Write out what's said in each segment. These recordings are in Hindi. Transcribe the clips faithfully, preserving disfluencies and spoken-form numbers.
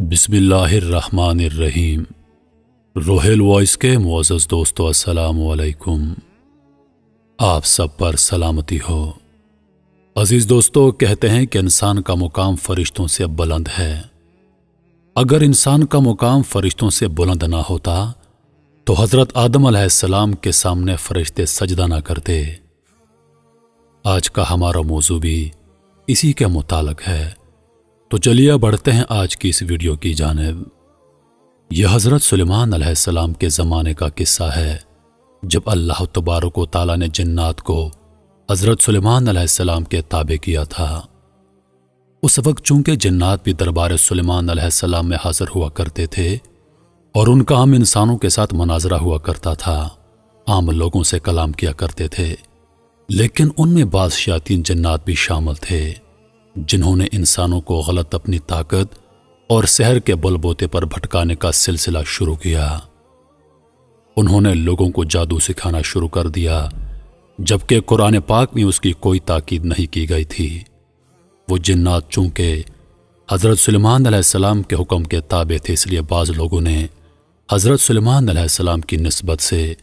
बिस्मिल्लाहिर्रहमानिर्रहीम। रोहेल वॉइस के मुअज़्ज़ज़ दोस्तों, अस्सलामु अलैकुम। आप सब पर सलामती हो। अज़ीज़ दोस्तों, कहते हैं कि इंसान का मुकाम फरिश्तों से बुलंद है। अगर इंसान का मुकाम फरिश्तों से बुलंद ना होता तो हज़रत आदम अलैहिस्सलाम के सामने फरिश्ते सजदा ना करते। आज का हमारा मौजू भी इसी के मुताल्लिक़ है, तो चलिए बढ़ते हैं आज की इस वीडियो की जानिब। यह हज़रत सुलेमान अलैहिस्सलाम के ज़माने का किस्सा है, जब अल्लाह तबारक व तआला ने जन्नात को हज़रत सुलेमान अलैहिस्सलाम के ताबे किया था। उस वक्त चूंकि जन्नात भी दरबार सुलेमान अलैहिस्सलाम में हाज़िर हुआ करते थे और उनका आम इंसानों के साथ मनाजरा हुआ करता था, आम लोगों से कलाम किया करते थे, लेकिन उनमें बाद शयातीन जन्नात भी शामिल थे, जिन्होंने इंसानों को गलत अपनी ताकत और शहर के बलबोते पर भटकाने का सिलसिला शुरू किया। उन्होंने लोगों को जादू सिखाना शुरू कर दिया, जबकि कुरान पाक में उसकी कोई ताकीद नहीं की गई थी। वो जिन्नात चूंकि हज़रत सुलेमान अलैहिस्सलाम के हुक्म के ताबे थे, इसलिए बाज़ लोगों ने हज़रत सुलेमान अलैहिस्सलाम की निस्बत से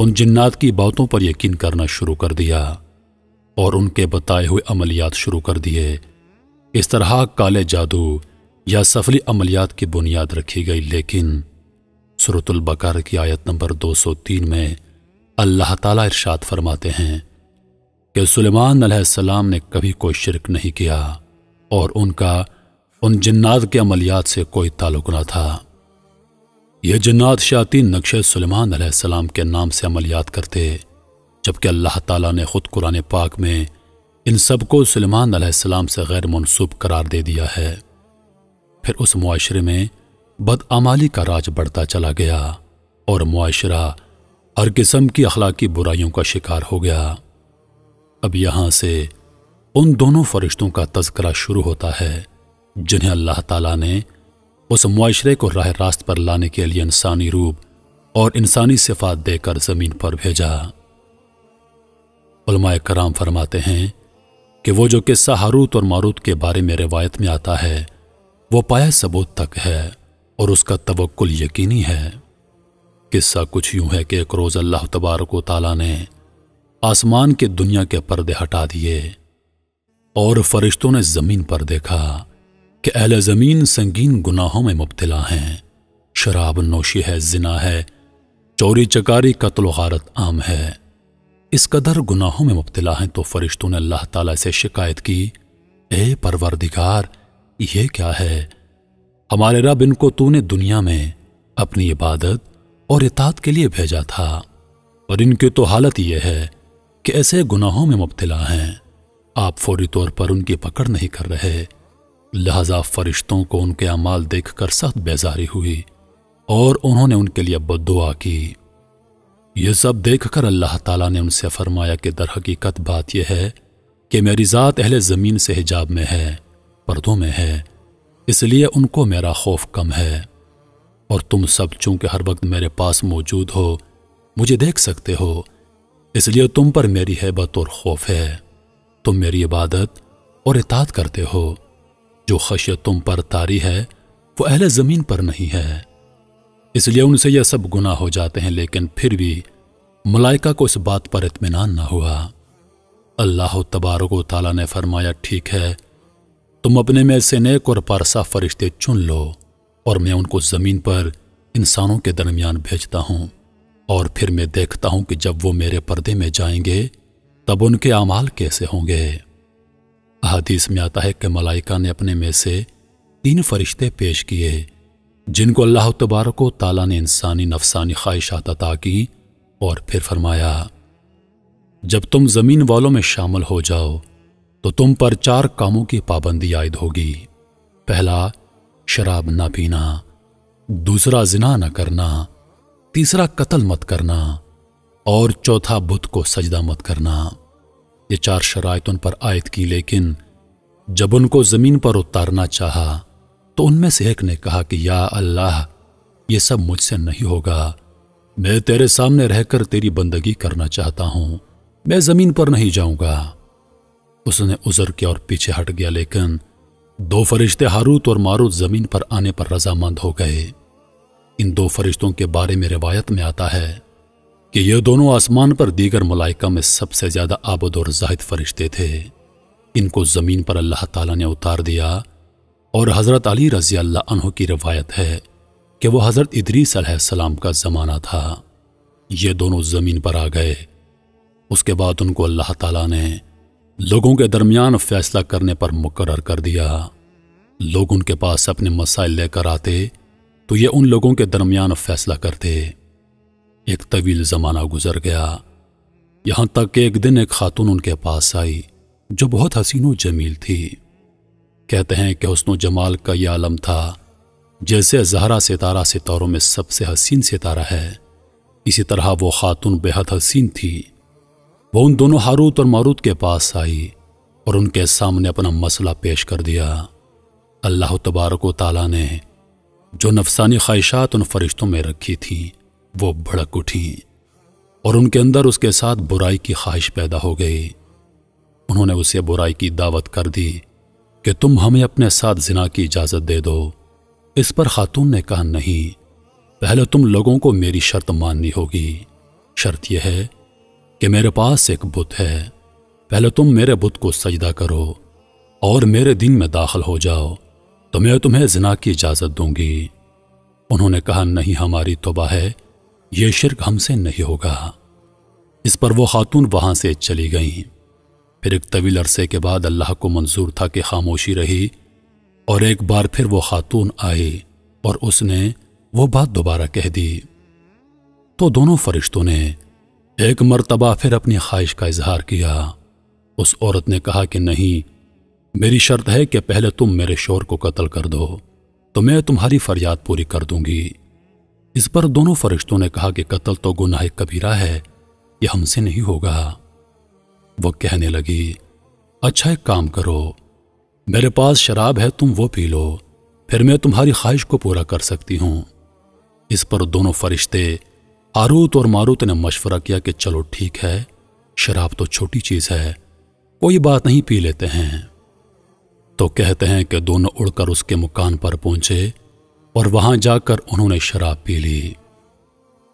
उन जिन्नात की बातों पर यकीन करना शुरू कर दिया और उनके बताए हुए अमलियात शुरू कर दिए। इस तरह काले जादू या सफली अमलियात की बुनियाद रखी गई। लेकिन सूरतुल बकरा की आयत नंबर दो सौ तीन में अल्लाह ताला इरशाद फरमाते हैं कि सुलेमान अलैहिस्सलाम ने कभी कोई शिरक नहीं किया और उनका उन जिन्नात के अमलियात से कोई ताल्लुक न था। यह जिन्नात शयातीन नक्शे सुलेमान अलैहिस्सलाम के नाम से अमलियात करते, जबकि अल्लाह ताला ने ख़ुद कुरान पाक में इन सबको सुलेमान अलैहिस्सलाम से गैर मनसूब करार दे दिया है। फिर उस मुआशरे में बदअमाली का राज बढ़ता चला गया और मुआशरा हर किस्म की अखलाकी बुराइयों का शिकार हो गया। अब यहाँ से उन दोनों फरिश्तों का तज़किरा शुरू होता है, जिन्हें अल्लाह ताला ने उस मुआशरे को राह रास्त पर लाने के लिए इंसानी रूप और इंसानी सिफात देकर ज़मीन पर भेजा। उलमाए कराम फरमाते हैं कि वो जो किस्सा हारूत और मारूत के बारे में रिवायत में आता है वो पाया सबूत तक है और उसका तवक्कुल यकीनी है। किस्सा कुछ यूं है कि एक रोज़ अल्लाह तबारक व तआला ने आसमान के दुनिया के पर्दे हटा दिए और फरिश्तों ने ज़मीन पर देखा कि अहले ज़मीन संगीन गुनाहों में मुब्तला हैं। शराब नोशी है, जिना है, चोरी चकारी, कत्ल गारत आम है। इस कदर गुनाहों में मुब्तला हैं। तो फरिश्तों ने अल्लाह ताला से शिकायत की, ए परवरदिगार, ये क्या है? हमारे रब, इनको तूने दुनिया में अपनी इबादत और इताअत के लिए भेजा था और इनकी तो हालत यह है कि ऐसे गुनाहों में मुब्तला हैं। आप फौरी तौर पर उनकी पकड़ नहीं कर रहे। लिहाजा फरिश्तों को उनके अमाल देख कर सख्त बेजारी हुई और उन्होंने उनके लिए बद्दुआ की। यह सब देखकर अल्लाह ताला ने उनसे फरमाया कि दर हकीकत बात यह है कि मेरी ज़ात अहले ज़मीन से हिजाब में है, पर्दों में है, इसलिए उनको मेरा खौफ कम है। और तुम सब चूँकि हर वक्त मेरे पास मौजूद हो, मुझे देख सकते हो, इसलिए तुम पर मेरी हैबत और खौफ है। तुम मेरी इबादत और इताअत करते हो। जो खशियत तुम पर तारी है वो अहले ज़मीन पर नहीं है, इसलिए उनसे यह सब गुनाह हो जाते हैं। लेकिन फिर भी मलाइका को इस बात पर इत्मीनान ना हुआ। अल्लाह तबारक व तआला ने फरमाया, ठीक है, तुम अपने में से नेक और पारसा फरिश्ते चुन लो और मैं उनको ज़मीन पर इंसानों के दरमियान भेजता हूँ और फिर मैं देखता हूँ कि जब वो मेरे पर्दे में जाएंगे तब उनके अमाल कैसे होंगे। अहादीस में आता है कि मलाइका ने अपने में से तीन फरिश्ते पेश किए, जिनको अल्लाह तबारक व तआला ने इंसानी नफसानी ख्वाहिशात अता की और फिर फरमाया, जब तुम ज़मीन वालों में शामिल हो जाओ तो तुम पर चार कामों की पाबंदी आयद होगी। पहला, शराब ना पीना, दूसरा, जिना न करना, तीसरा, कत्ल मत करना और चौथा, बुत को सजदा मत करना। ये चार शराइत उन पर आयद की। लेकिन जब उनको ज़मीन पर उतारना चाहा तो उनमें से एक ने कहा कि या अल्लाह, ये सब मुझसे नहीं होगा। मैं तेरे सामने रहकर तेरी बंदगी करना चाहता हूँ, मैं ज़मीन पर नहीं जाऊँगा। उसने उज़र किया और पीछे हट गया। लेकिन दो फरिश्ते हारूत और मारूत ज़मीन पर आने पर रजामंद हो गए। इन दो फरिश्तों के बारे में रिवायत में आता है कि ये दोनों आसमान पर दीगर मलाइका में सबसे ज़्यादा आबद और जाहिद फरिश्ते थे। इनको ज़मीन पर अल्लाह ताला ने उतार दिया और हज़रत अली रज़ी अल्लाह अन्हु की रिवायत है कि वह हज़रत इदरीस अलैहिस्सलाम का ज़माना था। ये दोनों ज़मीन पर आ गए। उसके बाद उनको अल्लाह ताला ने लोगों के दरमियान फैसला करने पर मुकर्रर कर दिया। लोग उनके पास अपने मसाइल लेकर आते तो ये उन लोगों के दरमियान फैसला करते। एक तवील ज़माना गुजर गया, यहाँ तक कि एक दिन एक खातून उनके पास आई जो बहुत हसीन व जमील थी। कहते हैं कि हुस्न व जमाल का यह आलम था जैसे ज़हरा सितारा सितारों में सबसे हसीन सितारा है। इसी तरह वो खातून बेहद हसीन थी। वो उन दोनों हारूत और मारूत के पास आई और उनके सामने अपना मसला पेश कर दिया। अल्लाह तबारक व तआला ने जो नफसानी ख्वाहिशात उन फरिश्तों में रखी थी वो भड़क उठी और उनके अंदर उसके साथ बुराई की ख्वाहिश पैदा हो गई। उन्होंने उसे बुराई की दावत कर दी कि तुम हमें अपने साथ जिना की इजाज़त दे दो। इस पर खातून ने कहा, नहीं, पहले तुम लोगों को मेरी शर्त माननी होगी। शर्त यह है कि मेरे पास एक बुत है, पहले तुम मेरे बुत को सजदा करो और मेरे दीन में दाखिल हो जाओ तो मैं तुम्हें जिना की इजाज़त दूंगी। उन्होंने कहा, नहीं, हमारी तौबा है, यह शिर्क हमसे नहीं होगा। इस पर वो खातून वहाँ से चली गईं। फिर एक तवील अरसे के बाद अल्लाह को मंजूर था कि खामोशी रही और एक बार फिर वो खातून आई और उसने वो बात दोबारा कह दी। तो दोनों फरिश्तों ने एक मर्तबा फिर अपनी ख्वाहिश का इजहार किया। उस औरत ने कहा कि नहीं, मेरी शर्त है कि पहले तुम मेरे शौहर को कत्ल कर दो तो मैं तुम्हारी फरियाद पूरी कर दूंगी। इस पर दोनों फरिश्तों ने कहा कि कत्ल तो गुनाह कबीरा है, यह हमसे नहीं होगा। वो कहने लगी, अच्छा एक काम करो, मेरे पास शराब है, तुम वो पी लो, फिर मैं तुम्हारी ख्वाहिश को पूरा कर सकती हूँ। इस पर दोनों फरिश्ते हारूत और मारूत ने मशवरा किया कि चलो ठीक है, शराब तो छोटी चीज़ है, कोई बात नहीं, पी लेते हैं। तो कहते हैं कि दोनों उड़कर उसके मकान पर पहुँचे और वहाँ जाकर उन्होंने शराब पी ली।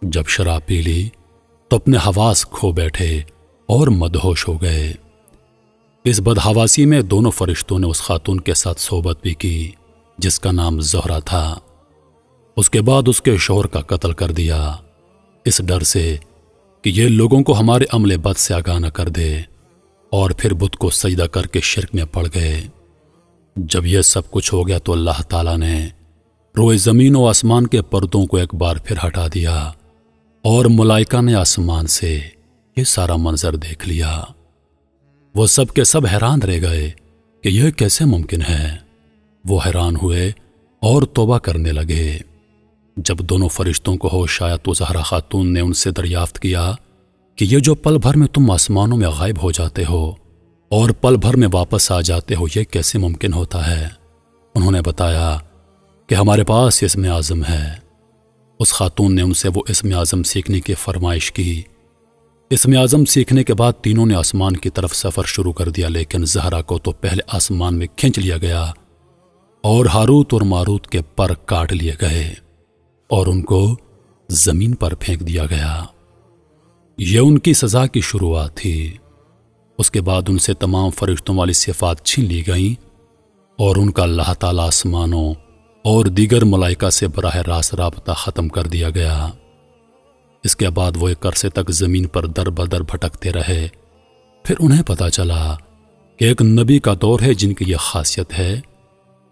जब शराब पी ली तो अपने हवास खो बैठे और मदहोश हो गए। इस बदहवासी में दोनों फरिश्तों ने उस खातून के साथ सोबत भी की जिसका नाम ज़हरा था। उसके बाद उसके शौहर का कत्ल कर दिया, इस डर से कि ये लोगों को हमारे अमले बद से आगाह न कर दे, और फिर बुत को सजदा करके शिर्क में पड़ गए। जब यह सब कुछ हो गया तो अल्लाह ताला ने रोए ज़मीन और आसमान के पर्दों को एक बार फिर हटा दिया और मलाइका ने आसमान से ये सारा मंजर देख लिया। वो सब के सब हैरान रह गए कि यह कैसे मुमकिन है। वो हैरान हुए और तौबा करने लगे। जब दोनों फरिश्तों को होश आया तो ज़हरा खातून ने उनसे दरियाफ्त किया कि यह जो पल भर में तुम आसमानों में गायब हो जाते हो और पल भर में वापस आ जाते हो, यह कैसे मुमकिन होता है। उन्होंने बताया कि हमारे पास इसम आज़म है। उस खातून ने उनसे वो इसम आज़म सीखने की फरमाइश की। इसमें आज़म सीखने के बाद तीनों ने आसमान की तरफ सफ़र शुरू कर दिया, लेकिन ज़हरा को तो पहले आसमान में खींच लिया गया और हारूत और मारूत के पर काट लिए गए और उनको ज़मीन पर फेंक दिया गया। यह उनकी सज़ा की शुरुआत थी। उसके बाद उनसे तमाम फरिश्तों वाली सिफ़ात छीन ली गईं और उनका अल्लाह ताला आसमानों और दीगर मलाइका से बराह रास्त राबता ख़त्म कर दिया गया। इसके बाद वो एक अरसे तक ज़मीन पर दर बदर भटकते रहे। फिर उन्हें पता चला कि एक नबी का दौर है जिनकी यह खासियत है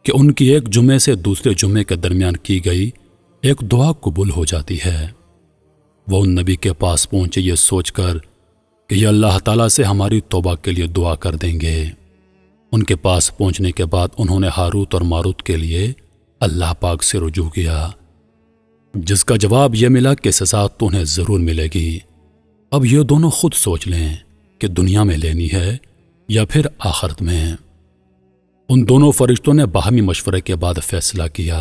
कि उनकी एक जुमे से दूसरे जुमे के दरमियान की गई एक दुआ कबूल हो जाती है। वो उन नबी के पास पहुँचे ये सोच कर कि यह अल्लाह ताला से हमारी तौबा के लिए दुआ कर देंगे। उनके पास पहुँचने के बाद उन्होंने हारूत और मारूत के लिए अल्लाह पाक से रुजू किया, जिसका जवाब यह मिला कि सजा तो उन्हें ज़रूर मिलेगी। अब ये दोनों खुद सोच लें कि दुनिया में लेनी है या फिर आखिरत में। उन दोनों फरिश्तों ने बाहमी मशवरे के बाद फैसला किया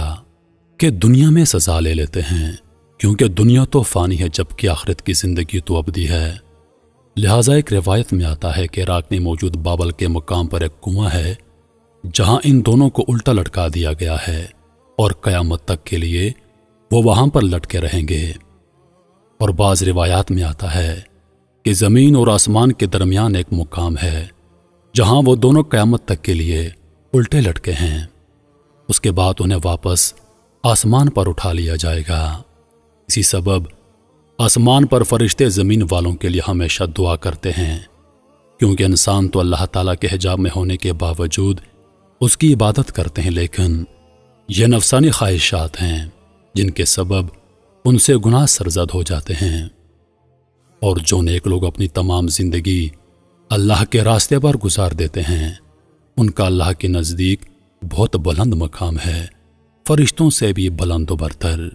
कि दुनिया में सजा ले लेते हैं, क्योंकि दुनिया तो फ़ानी है जबकि आखिरत की ज़िंदगी तो अबदी है। लिहाजा एक रिवायत में आता है कि इराक में मौजूद बाबल के मुकाम पर एक कुआं है जहां इन दोनों को उल्टा लटका दिया गया है और कयामत तक के लिए वो वहां पर लटके रहेंगे। और बाज़ रिवायात में आता है कि ज़मीन और आसमान के दरमियान एक मुकाम है जहां वो दोनों क़यामत तक के लिए उल्टे लटके हैं। उसके बाद उन्हें वापस आसमान पर उठा लिया जाएगा। इसी सबब आसमान पर फरिश्ते ज़मीन वालों के लिए हमेशा दुआ करते हैं, क्योंकि इंसान तो अल्लाह ताला के हिजाब में होने के बावजूद उसकी इबादत करते हैं, लेकिन यह नफसानी ख्वाहिशात हैं जिनके सबब उनसे गुनाह सरजद हो जाते हैं। और जो नेक लोग अपनी तमाम ज़िंदगी अल्लाह के रास्ते पर गुजार देते हैं, उनका अल्लाह के नज़दीक बहुत बुलंद मकाम है, फरिश्तों से भी बुलंद बरतर।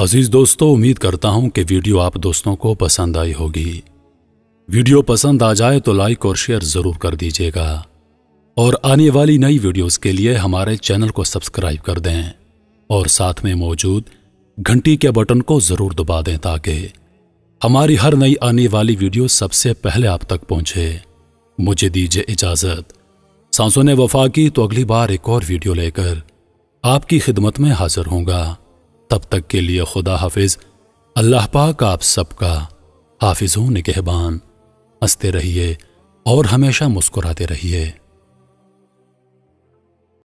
अज़ीज़ दोस्तों, उम्मीद करता हूँ कि वीडियो आप दोस्तों को पसंद आई होगी। वीडियो पसंद आ जाए तो लाइक और शेयर ज़रूर कर दीजिएगा, और आने वाली नई वीडियोज़ के लिए हमारे चैनल को सब्सक्राइब कर दें और साथ में मौजूद घंटी के बटन को ज़रूर दबा दें, ताकि हमारी हर नई आने वाली वीडियो सबसे पहले आप तक पहुंचे। मुझे दीजिए इजाज़त। सांसों ने वफा की, तो अगली बार एक और वीडियो लेकर आपकी खिदमत में हाजिर होंगे। तब तक के लिए खुदा हाफिज़। अल्लाह पाक आप सबका हाफिज़ हो, निगहबान। हंसते रहिए और हमेशा मुस्कुराते रहिए।